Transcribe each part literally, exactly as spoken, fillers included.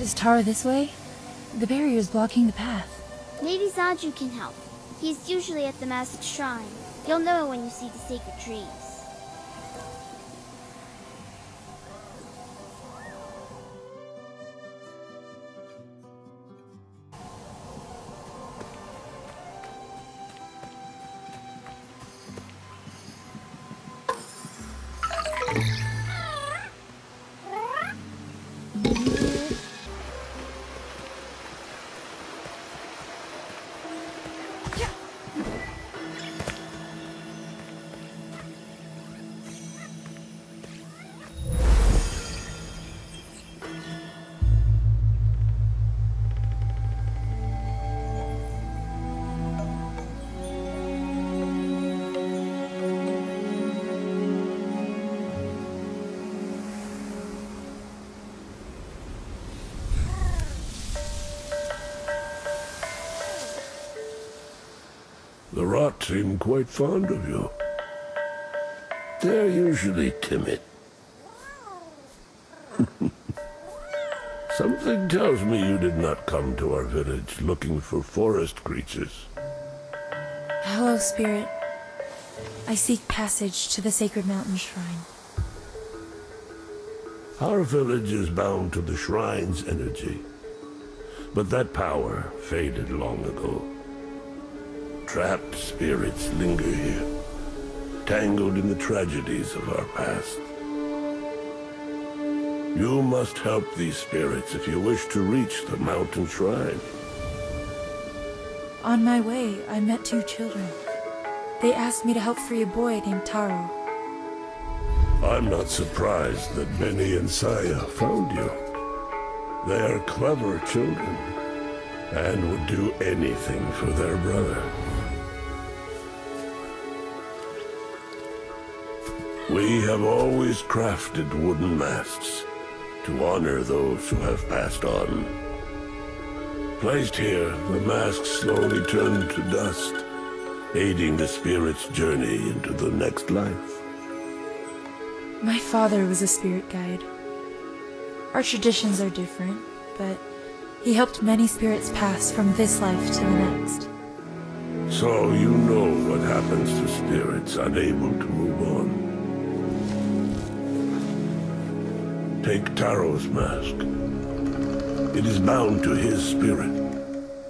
Is Taro this way? The barrier is blocking the path. Maybe Zaju can help. He's usually at the massive shrine. You'll know when you see the sacred trees. The rot seem quite fond of you. They're usually timid. Something tells me you did not come to our village looking for forest creatures. Hello, Spirit. I seek passage to the sacred mountain shrine. Our village is bound to the shrine's energy, but that power faded long ago. Trapped spirits linger here, tangled in the tragedies of our past. You must help these spirits if you wish to reach the mountain shrine. On my way, I met two children. They asked me to help free a boy named Taro. I'm not surprised that Beni and Saya found you. They are clever children, and would do anything for their brother. We have always crafted wooden masks to honor those who have passed on. Placed here, the masks slowly turn to dust, aiding the spirit's journey into the next life. My father was a spirit guide. Our traditions are different, but he helped many spirits pass from this life to the next. So you know what happens to spirits unable to move on. Take Taro's mask. It is bound to his spirit,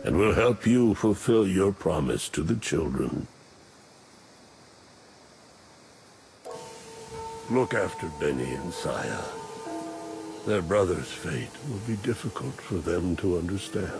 and will help you fulfill your promise to the children. Look after Beni and Saya. Their brother's fate will be difficult for them to understand.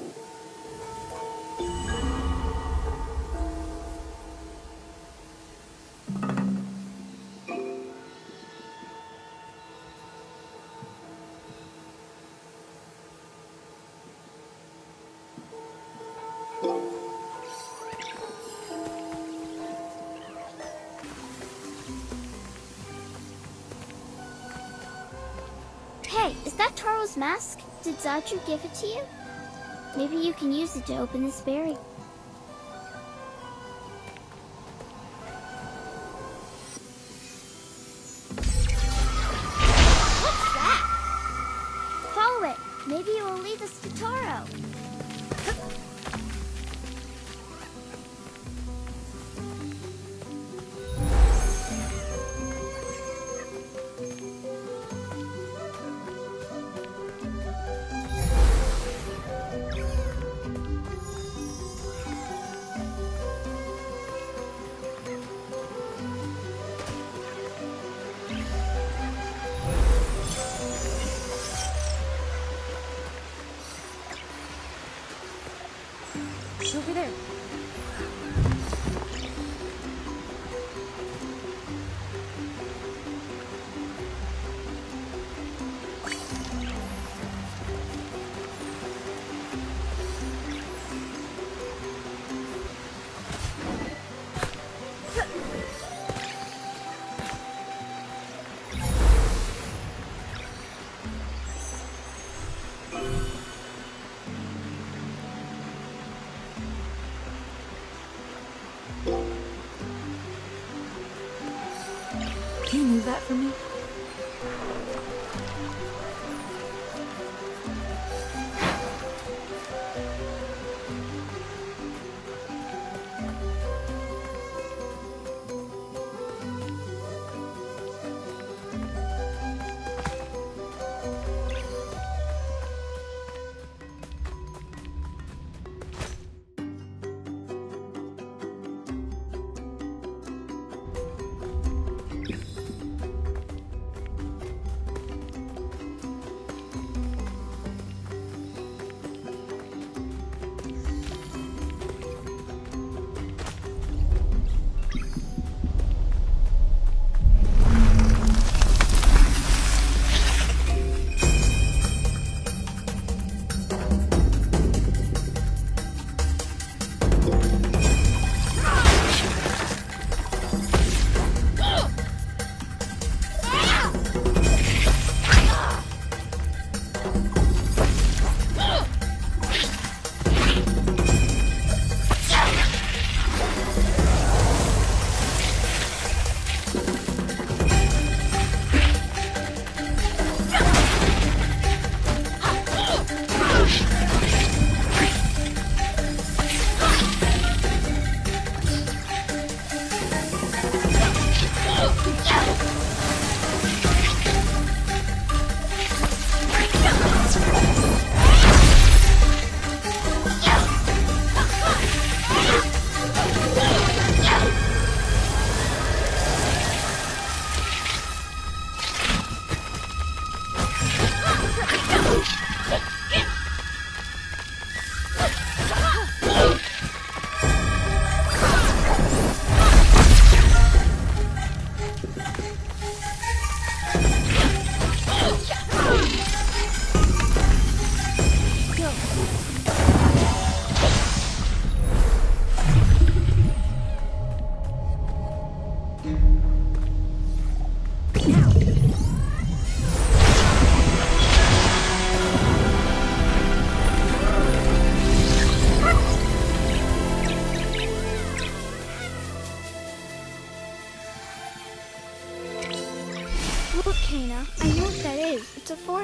Mask? Did Zadru give it to you? Maybe you can use it to open this barrier. What's that? Follow it. Maybe it will lead us to Taro. Over there. You knew that for me?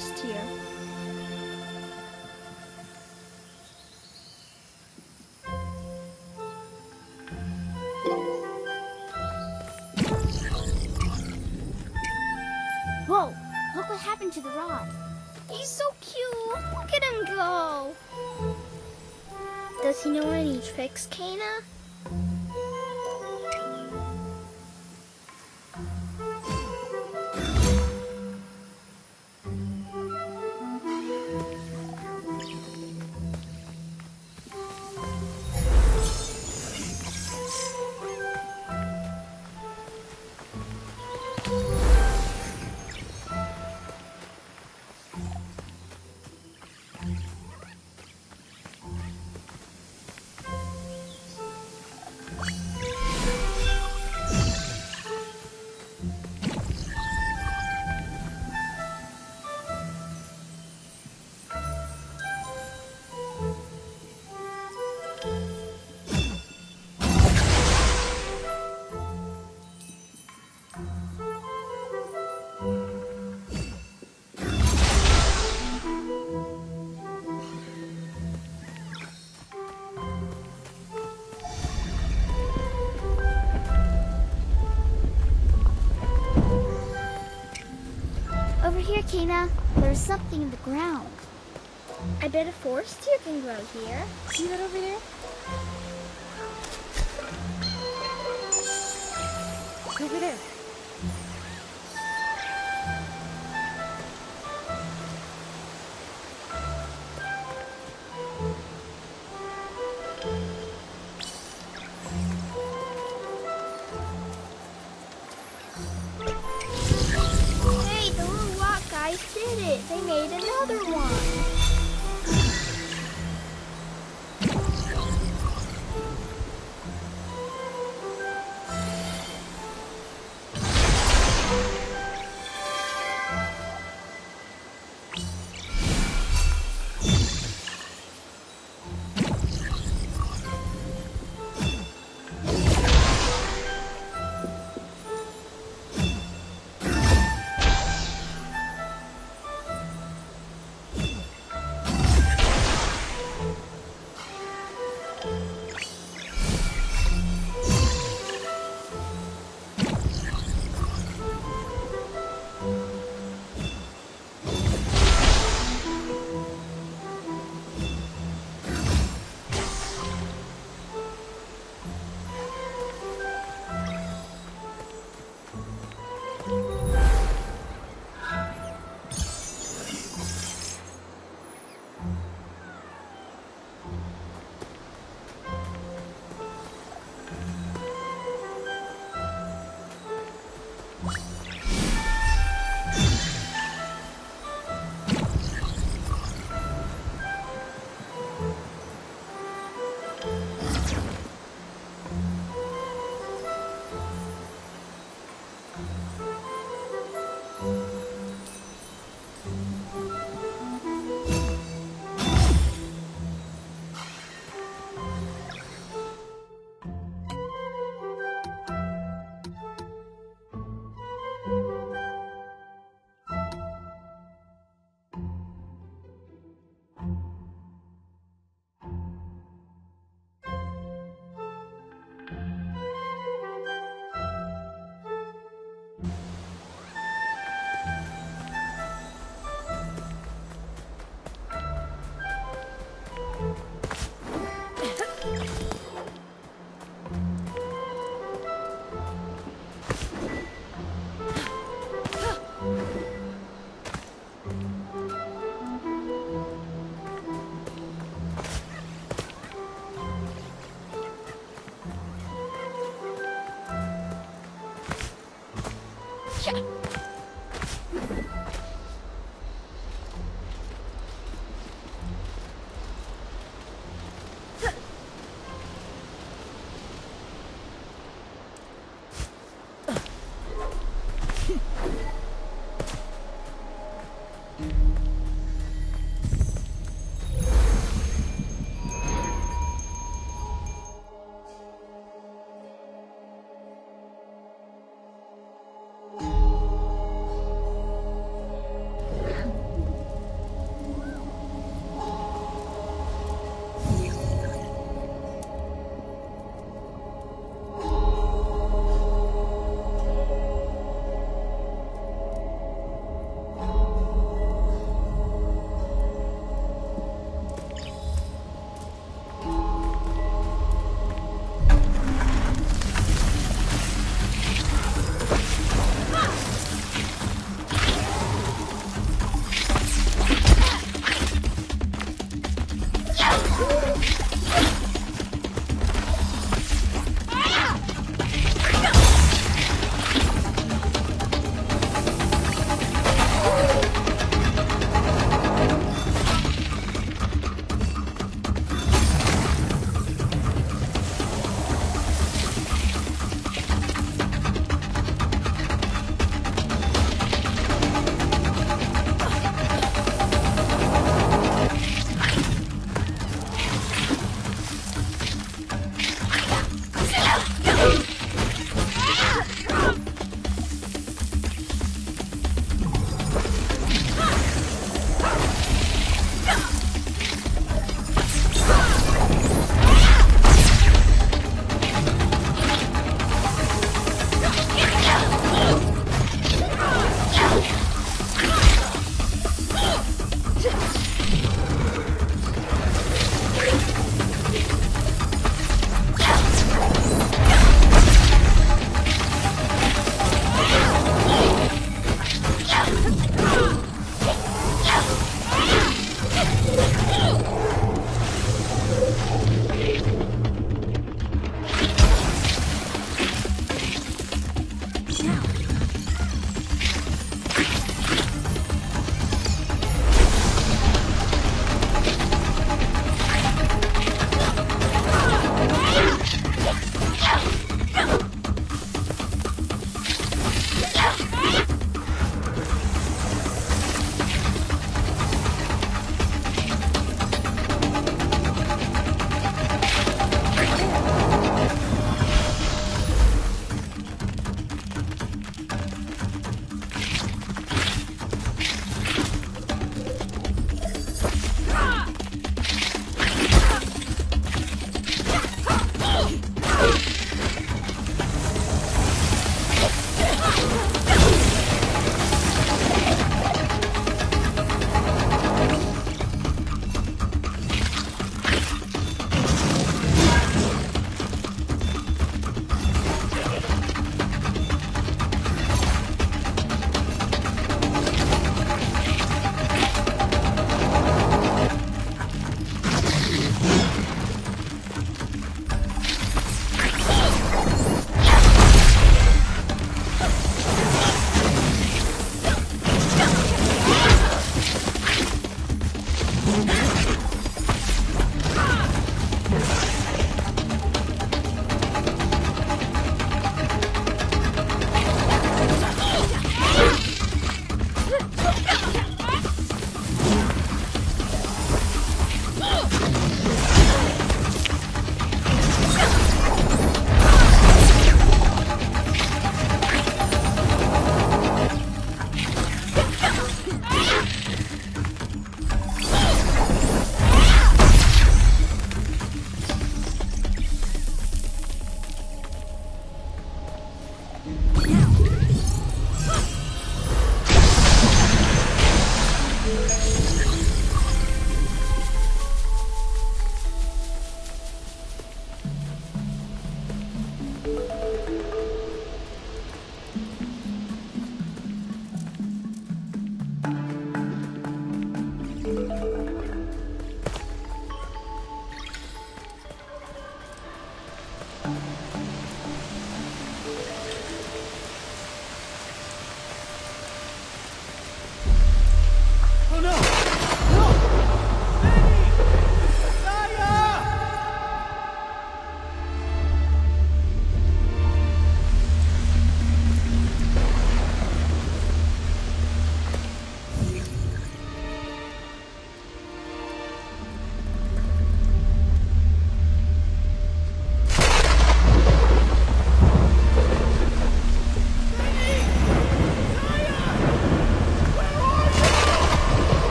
last year. Whoa, look what happened to the rod. He's so cute. Look at him go. Does he know any tricks, Kena? Here, Kena. There's something in the ground. I bet a forest deer can grow here. See that over there? Over there. They made another one.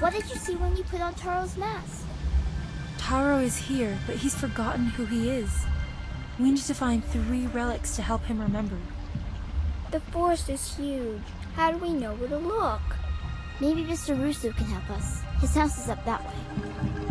What did you see when you put on Taro's mask? Taro is here, but he's forgotten who he is. We need to find three relics to help him remember. The forest is huge. How do we know where to look? Maybe Mister Rusu can help us. His house is up that way.